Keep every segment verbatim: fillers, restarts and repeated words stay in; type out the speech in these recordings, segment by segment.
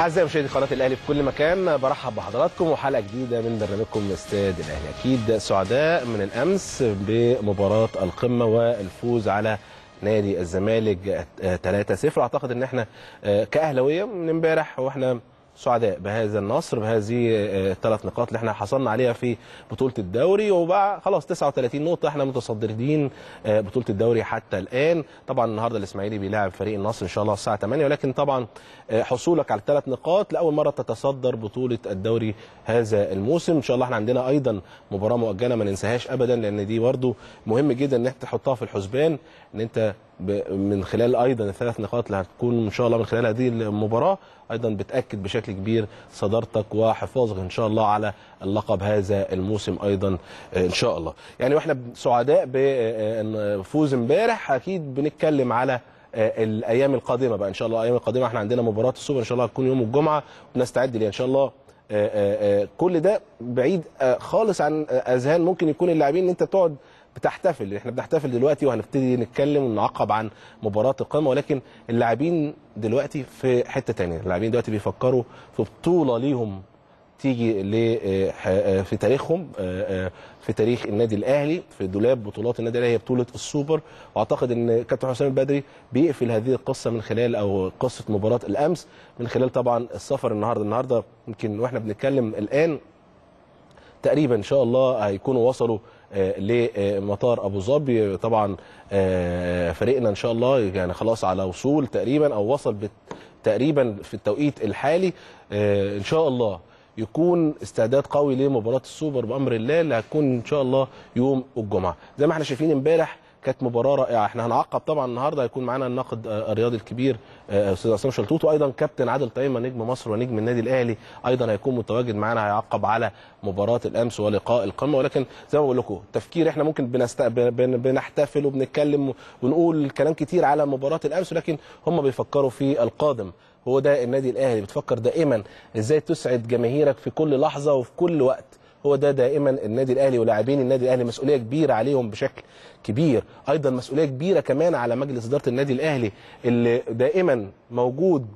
اعزائي مشاهدي قناه الاهلي في كل مكان، برحب بحضراتكم وحلقه جديده من برنامجكم استاد الاهلي. اكيد سعداء من الامس بمباراه القمه والفوز على نادي الزمالك ثلاثة صفر. اعتقد ان احنا كاهلاويه من امبارح واحنا سعداء بهذا النصر، بهذه الثلاث نقاط اللي احنا حصلنا عليها في بطوله الدوري، وبقى خلاص تسعة وثلاثين نقطه احنا متصدرين بطوله الدوري حتى الان. طبعا النهارده الاسماعيلي بيلاعب فريق النصر ان شاء الله الساعه ثمانية، ولكن طبعا حصولك على الثلاث نقاط لاول مره تتصدر بطوله الدوري هذا الموسم. ان شاء الله احنا عندنا ايضا مباراه مؤجله ما ننساهاش ابدا، لان دي برده مهم جدا ان انت تحطها في الحسبان، ان انت من خلال ايضا الثلاث نقاط اللي هتكون ان شاء الله من خلال هذه المباراه ايضا بتاكد بشكل كبير صدارتك وحفاظك ان شاء الله على اللقب هذا الموسم ايضا ان شاء الله. يعني واحنا سعداء بفوز امبارح، اكيد بنتكلم على الايام القادمه بقى ان شاء الله. الايام القادمه احنا عندنا مباراه السوبر ان شاء الله هتكون يوم الجمعه وبنستعد ليها ان شاء الله. كل ده بعيد خالص عن اذهان ممكن يكون اللاعبين ان انت تقعد بتحتفل، احنا بنحتفل دلوقتي وهنبتدي نتكلم ونعقب عن مباراه القمه، ولكن اللاعبين دلوقتي في حته ثانيه، اللاعبين دلوقتي بيفكروا في بطوله ليهم تيجي في تاريخهم، في تاريخ النادي الاهلي، في دولاب بطولات النادي الاهلي هي بطوله السوبر. واعتقد ان كابتن حسام البدري بيقفل هذه القصه من خلال او قصه مباراه الامس من خلال طبعا السفر النهارده. النهارده يمكن واحنا بنتكلم الان تقريبا ان شاء الله هيكونوا وصلوا لمطار ابو ظبي. طبعا فريقنا ان شاء الله يعني خلاص على وصول تقريبا او وصل تقريبا في التوقيت الحالي، ان شاء الله يكون استعداد قوي لمباراه السوبر بامر الله اللي هتكون ان شاء الله يوم الجمعه. زي ما احنا شايفين امبارح كانت مباراه رائعه، احنا هنعقب طبعا النهارده هيكون معانا الناقد الرياضي الكبير استاذ عصام شلتوت، وايضا كابتن عادل طيما نجم مصر ونجم النادي الاهلي ايضا هيكون متواجد معانا، هيعقب على مباراه الامس ولقاء القمه. ولكن زي ما بقول لكم تفكير احنا ممكن بنست... بن... بنحتفل وبنتكلم ونقول كلام كتير على مباراه الامس، لكن هم بيفكروا في القادم. هو ده النادي الاهلي، بتفكر دائما ازاي تسعد جماهيرك في كل لحظه وفي كل وقت. هو ده دائما النادي الاهلي ولاعبين النادي الاهلي، مسؤوليه كبيره عليهم بشكل كبير، ايضا مسؤوليه كبيره كمان على مجلس اداره النادي الاهلي اللي دائما موجود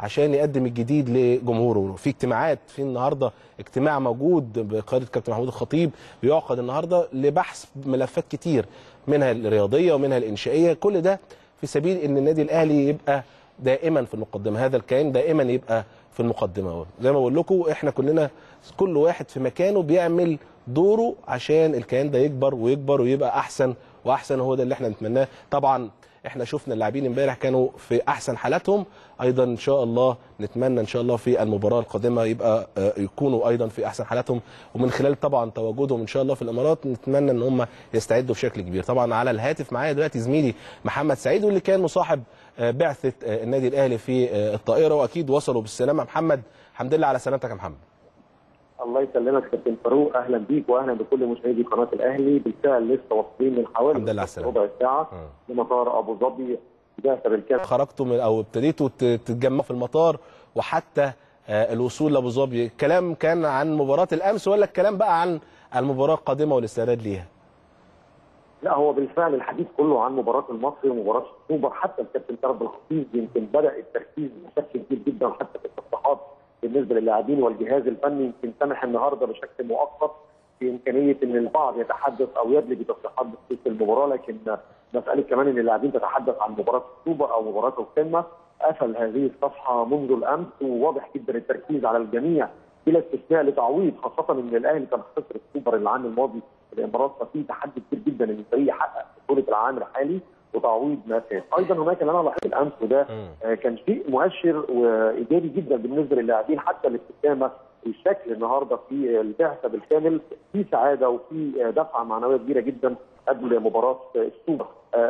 عشان يقدم الجديد لجمهوره. في اجتماعات، في النهارده اجتماع موجود بقياده كابتن محمود الخطيب بيعقد النهارده لبحث ملفات كتير منها الرياضيه ومنها الانشائيه، كل ده في سبيل ان النادي الاهلي يبقى دائما في المقدمه، هذا الكيان دائما يبقى في المقدمه. زي ما بقول لكم احنا كلنا كل واحد في مكانه بيعمل دوره عشان الكيان ده يكبر ويكبر ويبقى احسن واحسن، هو ده اللي احنا نتمناه. طبعا احنا شفنا اللاعبين امبارح كانوا في احسن حالاتهم، ايضا ان شاء الله نتمنى ان شاء الله في المباراه القادمه يبقى يكونوا ايضا في احسن حالاتهم، ومن خلال طبعا تواجدهم ان شاء الله في الامارات نتمنى ان هم يستعدوا بشكل كبير. طبعا على الهاتف معايا دلوقتي زميلي محمد سعيد واللي كان مصاحب بعثه النادي الاهلي في الطائره، واكيد وصلوا بالسلامه. محمد الحمد لله على سلامتك يا محمد. الله يسلمك كابتن فاروق، اهلا بيك واهلا بكل مشاهدي قناه الاهلي. بالفعل لسه واصلين من حوالي ربع ساعه لمطار ابو ظبي تجاه الكاس. خرجتوا من او ابتديتوا تتجمعوا في المطار وحتى الوصول لابو ظبي، الكلام كان عن مباراه الامس ولا الكلام بقى عن المباراه القادمه والاستعداد ليها؟ لا هو بالفعل الحديث كله عن مباراه المصري ومباراه السوبر، حتى الكابتن طارق الخطيب يمكن بدا التركيز بشكل كبير جدا حتى في التصريحات بالنسبه للاعبين والجهاز الفني، يمكن سمح النهارده بشكل مؤقت في امكانيه ان البعض يتحدث او يدلي بتصريحات بخصوص المباراه، لكن مساله كمان ان اللاعبين تتحدث عن مباراه السوبر او مباراه القمه. قفل هذه الصفحه منذ الامس، وواضح جدا التركيز على الجميع بلا استثناء لتعويض، خاصه ان الاهلي كان خسر السوبر العام الماضي الامارات، ففي تحدي كبير جدا ان الفريق يحقق بطوله العام الحالي وتعويض ما فات. ايضا هناك اللي انا لاحظت الامس وده كان شيء مؤشر وايجابي جدا بالنسبه للاعبين، حتى الاستدامه الشكل النهارده في البعثه بالكامل في سعاده وفي دفعه معنويه كبيره جدا قبل مباراه السوبر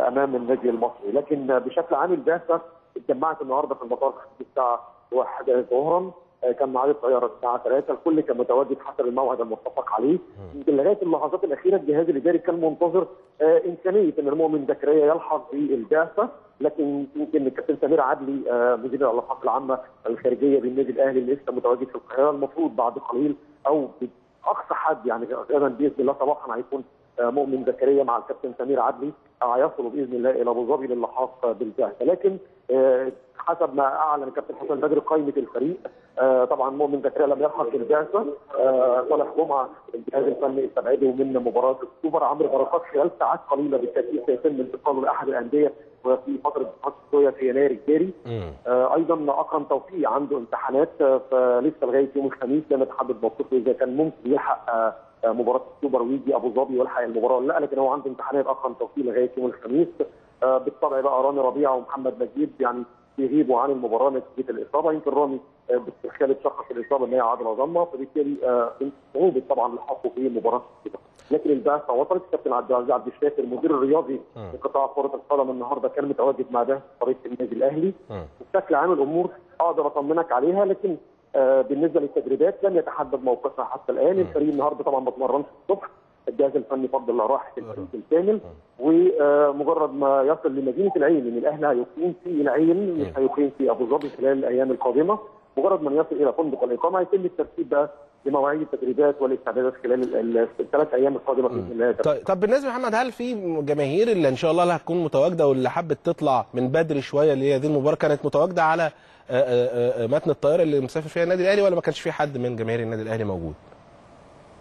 امام النادي المصري. لكن بشكل عام البعثه اتجمعت النهارده في المطار حوالي الساعه واحدة ظهرا، كان ميعاد الطياره الساعه ثلاثة، الكل كان متواجد حسب الموعد المتفق عليه. يمكن لغايه اللحظات الاخيره الجهاز الاداري كان منتظر آه امكانيه ان مؤمن زكريا يلحق بالبعثه، لكن يمكن الكابتن سمير عدلي آه مدير العلاقات العامه الخارجيه بالنادي الاهلي اللي لسه متواجد في القاهره، المفروض بعد قليل او باقصى حد يعني غدا باذن الله صباحا هيكون مؤمن زكريا مع الكابتن سمير عدلي هيصلوا باذن الله الى ابو ظبي للحاق بالجهه، لكن حسب ما اعلن الكابتن حسام البدري قائمه الفريق طبعا مؤمن زكريا لم يلحق بالجهه، صالح جمعه الجهاز الفني استبعده من مباراه السوبر، عمرو بركات خلال ساعات قليله بالتاكيد سيتم انتقاله لاحد الانديه وفي فتره قصويه في يناير الجاري. ايضا اكرم توفيق عنده امتحانات فلسه لغايه يوم الخميس لم يتحدد موقفه اذا كان ممكن يلحق مباراه السوبر ويجي ابو ظبي ويلحق المباراه ولا لا، لكن هو عنده امتحانات اكرم توفيق لغايه يوم الخميس. بالطبع بقى رامي ربيع ومحمد نجيب يعني يغيبوا عن المباراه نتيجه الاصابه، يمكن رامي باسترخاء شخص الاصابه ان هي عضله ضمه فبالتالي من صعوبه طبعا الحق في مباراه السوبر، لكن البعثه وصلت. الكابتن عبد العزيز عبد الشافي المدير الرياضي لقطاع كره القدم النهارده كان متواجد مع ده فريق النادي الاهلي، بشكل عام الامور اقدر اطمنك عليها، لكن بالنسبه للتدريبات لم يتحدد موقفها حتى الان. الفريق النهارده طبعا ما اتمرنش الصبح، الجهاز الفني فضل الله راحه الفريق الكامل، ومجرد ما يصل لمدينه العين ان الاهلي هيقيم في العين مش هيقيم في ابو ظبي خلال الايام القادمه، مجرد ما يصل الى فندق الاقامه هيتم الترتيب بقى لمواعيد التدريبات والاستعدادات خلال الثلاث ايام القادمه باذن الله. طيب, طب بالنسبه لمحمد، هل في جماهير اللي ان شاء الله اللي هتكون متواجده واللي حابه تطلع من بدري شويه اللي هي دي المباراه كانت متواجده على متن الطياره اللي مسافر فيها النادي الاهلي، ولا ما كانش في حد من جماهير النادي الاهلي موجود؟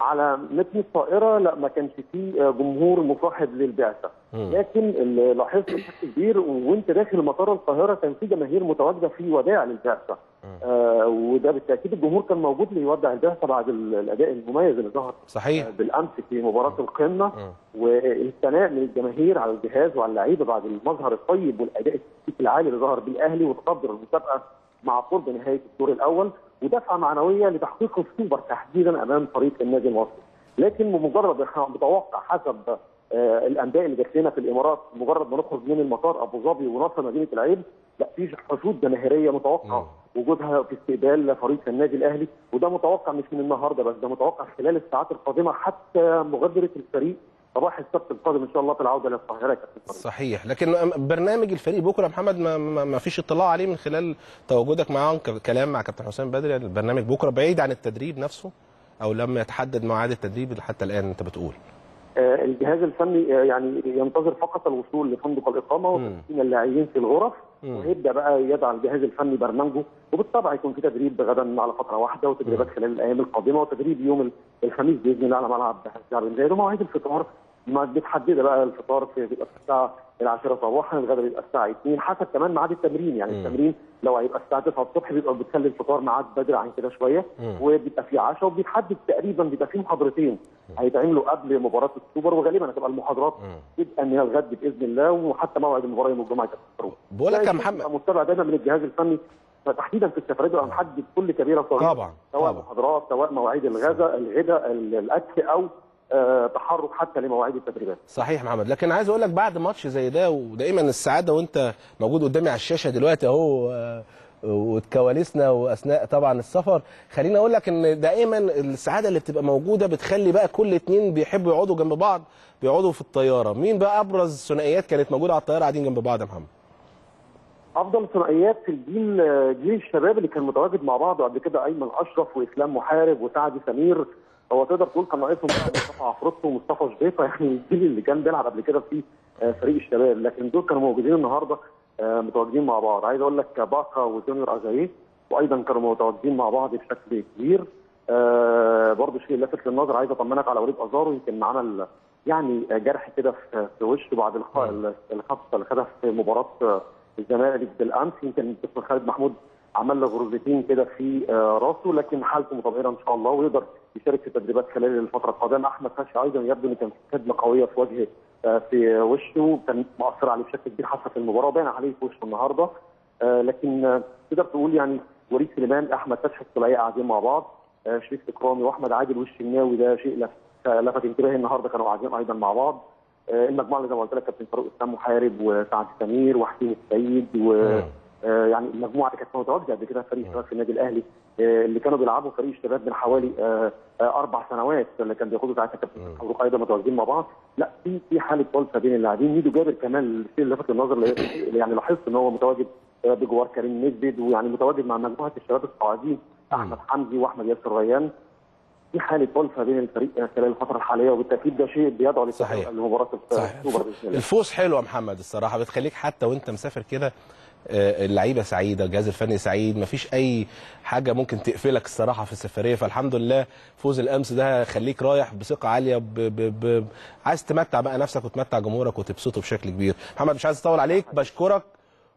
على متن الطائره لا ما كانش فيه جمهور مصاحب للبعثه، لكن اللي لاحظته بشكل كبير وانت داخل مطار القاهره كان في جماهير متواجده في وداع للبعثه، آه وده بالتاكيد الجمهور كان موجود ليودع البعثه بعد الاداء المميز اللي ظهر صحيح بالامس في مباراه القمه، والثناء من الجماهير على الجهاز وعلى اللعيبه بعد المظهر الطيب والاداء التكتيكي العالي اللي ظهر بيه الاهلي وتقدر المسابقه مع قرب نهايه الدور الاول، ودفعه معنويه لتحقيق السوبر تحديدا امام فريق النادي المصري. لكن بمجرد متوقع حسب آه الانباء اللي جات لنا في الامارات، مجرد ما نخرج من المطار ابو ظبي ونصل مدينه العين لا في حشود جماهيريه متوقع وجودها في استقبال فريق النادي الاهلي، وده متوقع مش من النهارده بس، ده متوقع خلال الساعات القادمه حتى مغادره الفريق صباح السبت القادم ان شاء الله في العوده للقاهره. صحيح، لكن برنامج الفريق بكره يا محمد ما, ما فيش اطلاع عليه من خلال تواجدك معاهم كلام مع كابتن حسام بدري؟ البرنامج بكره بعيد عن التدريب نفسه او لم يتحدد ميعاد التدريب حتى الان انت بتقول؟ آه الجهاز الفني آه يعني ينتظر فقط الوصول لفندق الاقامه وتسليم اللاعبين في الغرف، ويبدا بقى يضع الجهاز الفني برنامجه، وبالطبع يكون في تدريب غدا على فتره واحده وتدريبات خلال الايام القادمه وتدريب يوم الخميس باذن الله على ملعب بن زايد، ومواعيد الفطار ما بتحددها بقى. الفطار بيبقى الساعه العاشرة صباحا، الغدا بيبقى الساعه اتنين حسب كمان ميعاد التمرين، يعني مم. التمرين لو هيبقى الساعه تسعة الصبح بيبقى بتخلي الفطار ميعاد بدري عن كده شويه، وبيبقى في عشاء، وبيتحدد تقريبا بيبقى في محاضرتين هيتعملوا قبل مباراه السوبر، وغالبا هتبقى المحاضرات تبقى من الغد باذن الله، وحتى موعد المباراه يوم الجمعه هيبقى. بقول لك يا محمد متابع دايما من الجهاز الفني تحديدا في السفرات بيبقى محدد كل كبيره طبعا سواء محاضرات سواء مواعيد الغداء الغداء الاكل او تحرك حتى لمواعيد التدريبات. صحيح محمد، لكن عايز اقول لك بعد ماتش زي ده ودائما السعاده وانت موجود قدامي على الشاشه دلوقتي اهو وكواليسنا واثناء طبعا السفر، خليني اقول لك ان دائما السعاده اللي بتبقى موجوده بتخلي بقى كل اتنين بيحبوا يقعدوا جنب بعض بيقعدوا في الطياره. مين بقى ابرز ثنائيات كانت موجوده على الطياره قاعدين جنب بعض يا محمد؟ افضل ثنائيات في الجيل جيل الشباب اللي كان متواجد مع بعض قبل كده ايمن اشرف واسلام محارب وسعد سمير، هو تقدر تقول كان ناقصهم مصطفى عفروطة ومصطفى شبيطة، يعني الجيل اللي كان بيلعب قبل كده في فريق الشباب، لكن دول كانوا موجودين النهارده متواجدين مع بعض. عايز اقول لك باكا وجونيور ازاي وايضا كانوا متواجدين مع بعض بشكل كبير. برضه شيء لافت للنظر عايز اطمنك على وليد ازارو، يمكن عمل يعني جرح كده في وشه بعد الخبطه اللي خدها في مباراه الزمالك بالامس، يمكن خالد محمود عمل له غرزتين كده في راسه، لكن حالته متطمئنه ان شاء الله ويقدر يشارك في التدريبات خلال الفتره القادمه. احمد فتحي ايضا يبدو ان كان في صدمه قويه في وجهه في وشه كان مؤثر عليه بشكل كبير حتى في المباراه وباين عليه في وشه النهارده، لكن تقدر تقول يعني وليد سليمان احمد فتحي الثلاثيه قاعدين مع بعض، شريف إكرامي واحمد عادل والشناوي ده شيء لفت انتباهي النهارده كانوا قاعدين ايضا مع بعض. المجموعه اللي زي ما قلت لك كابتن فاروق اسلام محارب وسعد سمير وحسين السيد و يعني المجموعه اللي كانت متواجده قبل كده فريق الشباب في النادي الاهلي اللي كانوا بيلعبوا فريق الشباب من حوالي اربع سنوات اللي كان بياخدوا ساعتها كابتن فاروق ايضا متواجدين مع بعض. لا في في حاله جلسه بين اللاعبين. ميدو جابر كمان اللي لفت النظر اللي يعني لاحظت ان هو متواجد بجوار كريم مسدد، ويعني متواجد مع مجموعه الشباب الصاعدين احمد حمدي واحمد ياسر ريان في حاله ألفة بين الفريق خلال الفتره الحاليه، وبالتاكيد ده شيء بيدعو للتحقق لمباراه السوبر باذن الله. الفوز حلو يا محمد الصراحه، بتخليك حتى وانت مسافر كده اللعيبه سعيده، الجهاز الفني سعيد، مفيش اي حاجه ممكن تقفلك الصراحه في السفريه، فالحمد لله فوز الامس ده هيخليك رايح بثقه عاليه، ب... ب... ب... عايز تمتع بقى نفسك وتمتع جمهورك وتبسطه بشكل كبير. محمد مش عايز اطول عليك، بشكرك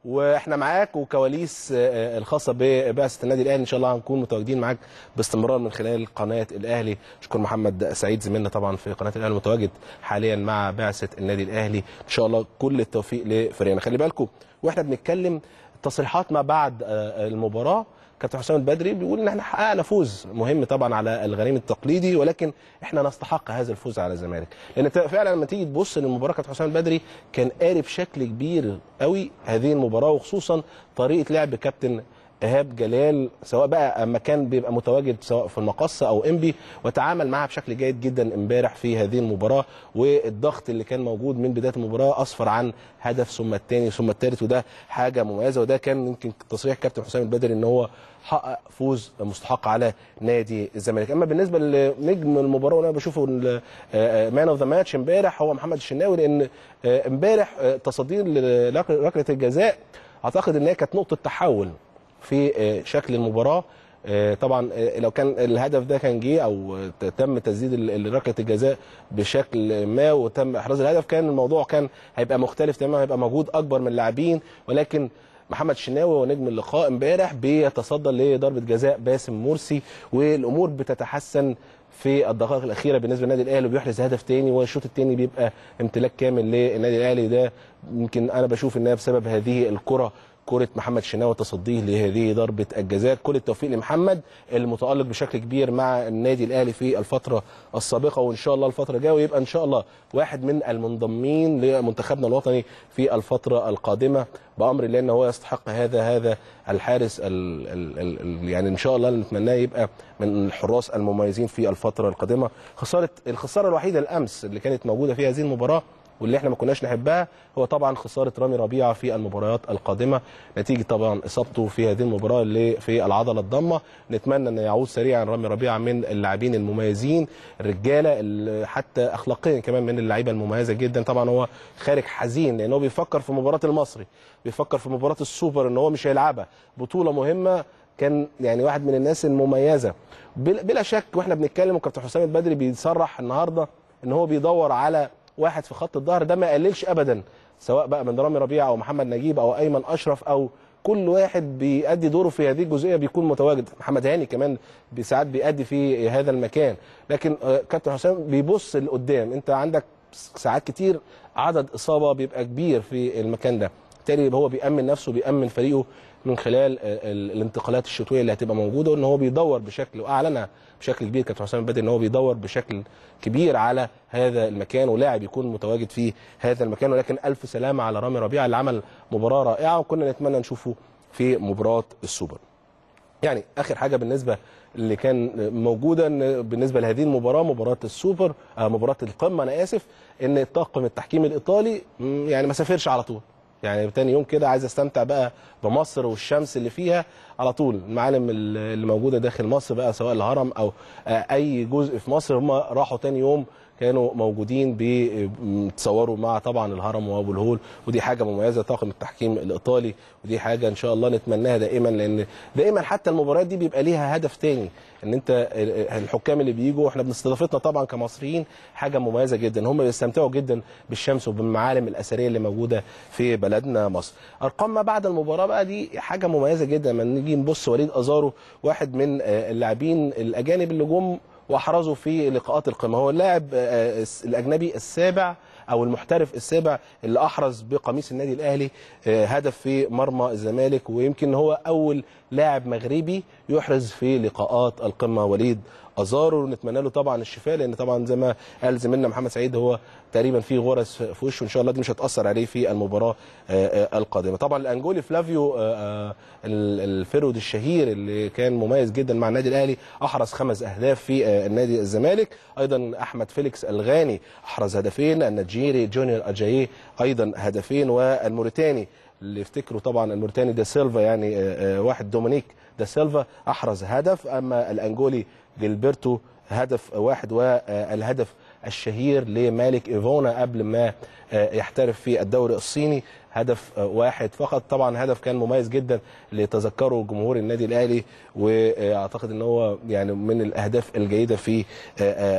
واحنا معاك، وكواليس الخاصه ببعثه النادي الاهلي ان شاء الله هنكون متواجدين معاك باستمرار من خلال قناه الاهلي. اشكر محمد سعيد زميلنا طبعا في قناه الاهلي، متواجد حاليا مع بعثه النادي الاهلي، ان شاء الله كل التوفيق لفريقنا. خلي بالكم واحنا بنتكلم تصريحات ما بعد المباراه كابتن حسام البدري بيقول ان احنا حققنا فوز مهم طبعا على الغريم التقليدي، ولكن احنا نستحق هذا الفوز على الزمالك، لان فعلا لما تيجي تبص للمباراه كابتن حسام البدري كان قاري بشكل كبير قوي هذه المباراه، وخصوصا طريقه لعب كابتن إيهاب جلال، سواء بقى اما كان بيبقى متواجد سواء في المقصه او انبي، وتعامل معها بشكل جيد جدا امبارح في هذه المباراه، والضغط اللي كان موجود من بدايه المباراه اسفر عن هدف ثم الثاني ثم الثالث، وده حاجه مميزه، وده كان يمكن تصريح كابتن حسام البدري ان هو حقق فوز مستحق على نادي الزمالك. اما بالنسبه لنجم المباراه وانا بشوفه مان اوف ذا ماتش امبارح هو محمد الشناوي، لان امبارح تصدير ركله الجزاء اعتقد ان هي كانت نقطه تحول في شكل المباراه. طبعا لو كان الهدف ده كان جه او تم تسديد ركله الجزاء بشكل ما وتم احراز الهدف، كان الموضوع كان هيبقى مختلف تماما، هيبقى مجهود اكبر من اللاعبين، ولكن محمد الشناوي ونجم اللقاء امبارح بيتصدى لضربه جزاء باسم مرسي، والامور بتتحسن في الدقائق الاخيره بالنسبه للنادي الاهلي، وبيحرز هدف تاني، والشوط التاني بيبقى امتلاك كامل للنادي الاهلي. ده يمكن انا بشوف انها بسبب هذه الكره، كرة محمد الشناوي تصديه لهذه ضربة الجزاء. كل التوفيق لمحمد المتألق بشكل كبير مع النادي الأهلي في الفترة السابقة، وإن شاء الله الفترة الجاية ويبقى إن شاء الله واحد من المنضمين لمنتخبنا الوطني في الفترة القادمة بأمر الله، إن هو يستحق هذا هذا الحارس ال ال ال يعني إن شاء الله اللي نتمناه يبقى من الحراس المميزين في الفترة القادمة. خسارة الخسارة الوحيدة الأمس اللي كانت موجودة في هذه المباراة واللي احنا ما كناش نحبها هو طبعا خساره رامي ربيع في المباريات القادمه نتيجه طبعا اصابته في هذه المباراه اللي في العضله الضامه. نتمنى ان يعود سريعا رامي ربيع، من اللاعبين المميزين، الرجاله حتى اخلاقيا كمان من اللعيبه المميزه جدا. طبعا هو خارج حزين لان هو بيفكر في مباراه المصري، بيفكر في مباراه السوبر ان هو مش هيلعبها، بطوله مهمه، كان يعني واحد من الناس المميزه بلا شك. واحنا بنتكلم وكابتن حسام البدري بيصرح النهارده ان هو بيدور على واحد في خط الظهر، ده ما يقللش ابدا سواء بقى من رامي ربيع او محمد نجيب او ايمن اشرف، او كل واحد بيأدي دوره في هذه الجزئيه بيكون متواجد. محمد هاني كمان ساعات بيأدي في هذا المكان، لكن كابتن حسام بيبص لقدام. انت عندك ساعات كتير عدد اصابه بيبقى كبير في المكان ده، بالتالي هو بيأمن نفسه بيأمن فريقه من خلال الانتقالات الشتويه اللي هتبقى موجوده، وان هو بيدور بشكل واعلنها بشكل كبير كابتن حسام البدري ان هو بيدور بشكل كبير على هذا المكان ولاعب يكون متواجد في هذا المكان. ولكن الف سلامه على رامي ربيعه اللي عمل مباراه رائعه وكنا نتمنى نشوفه في مباراه السوبر. يعني اخر حاجه بالنسبه اللي كان موجوده بالنسبه لهذه المباراه مباراه السوبر مباراه القمه انا اسف، ان طاقم التحكيم الايطالي يعني ما سافرش على طول، يعني تاني يوم كده عايز استمتع بقى بمصر والشمس اللي فيها على طول. المعالم اللي موجوده داخل مصر بقى سواء الهرم او اي جزء في مصر، هم راحوا تاني يوم كانوا موجودين بيتصوروا مع طبعا الهرم وابو الهول، ودي حاجه مميزه طاقم التحكيم الايطالي، ودي حاجه ان شاء الله نتمناها دائما، لان دائما حتى المباريات دي بيبقى ليها هدف تاني، ان انت الحكام اللي بييجوا احنا باستضافتنا طبعا كمصريين حاجه مميزه جدا، هم بيستمتعوا جدا بالشمس وبالمعالم الاثريه اللي موجوده في بلدنا مصر. ارقام ما بعد المباراه بقى دي حاجه مميزه جدا، لما نيجي نبص وليد أزارو واحد من اللاعبين الاجانب اللي جم واحرزوا في لقاءات القمه، هو اللاعب الاجنبي السابع او المحترف السابع اللي احرز بقميص النادي الاهلي هدف في مرمى الزمالك، ويمكن هو اول لاعب مغربي يحرز في لقاءات القمه وليد أزارو. نتمنى له طبعا الشفاء، لان طبعا زي ما قال زميلنا محمد سعيد هو تقريبا في غرز في وشه، وان شاء الله دي مش هتاثر عليه في المباراه القادمه. طبعا الانجولي فلافيو الفرود الشهير اللي كان مميز جدا مع النادي الاهلي احرز خمس اهداف في النادي الزمالك، ايضا احمد فيليكس الغاني احرز هدفين، النيجيري جونيور اجاييه ايضا هدفين، والموريتاني اللي يفتكروا طبعا الموريتاني دا سيلفا يعني واحد دومينيك دا سيلفا احرز هدف، اما الانجولي جيلبرتو هدف واحد والهدف الشهير لمالك إيفونا قبل ما يحترف في الدوري الصيني، هدف واحد فقط. طبعا هدف كان مميز جدا لتذكره جمهور النادي الأهلي، واعتقد ان هو يعني من الأهداف الجيدة في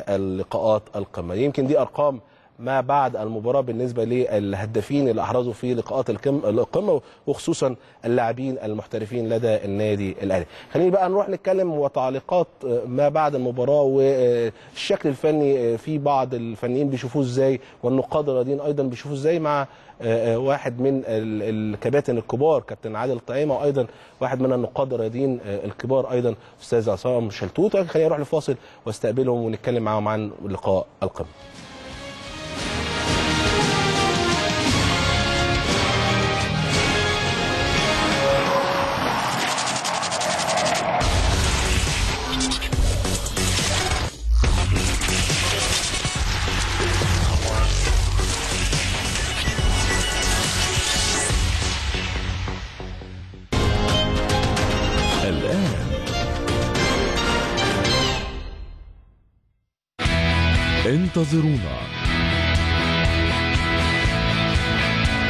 اللقاءات القمة. يمكن دي ارقام ما بعد المباراة بالنسبة للهدافين اللي أحرزوا في لقاءات القمة، وخصوصا اللاعبين المحترفين لدى النادي الأهلي. خلينا بقى نروح نتكلم وتعليقات ما بعد المباراة والشكل الفني، في بعض الفنيين بيشوفوه ازاي والنقاد الرياضيين أيضا بيشوفوه ازاي، مع واحد من الكباتن الكبار كابتن عادل طيما، وأيضا واحد من النقاد الرياضيين الكبار أيضا أستاذ عصام شلتوت. خلينا نروح لفاصل واستقبلهم ونتكلم معهم عن لقاء القمة. انتظرونا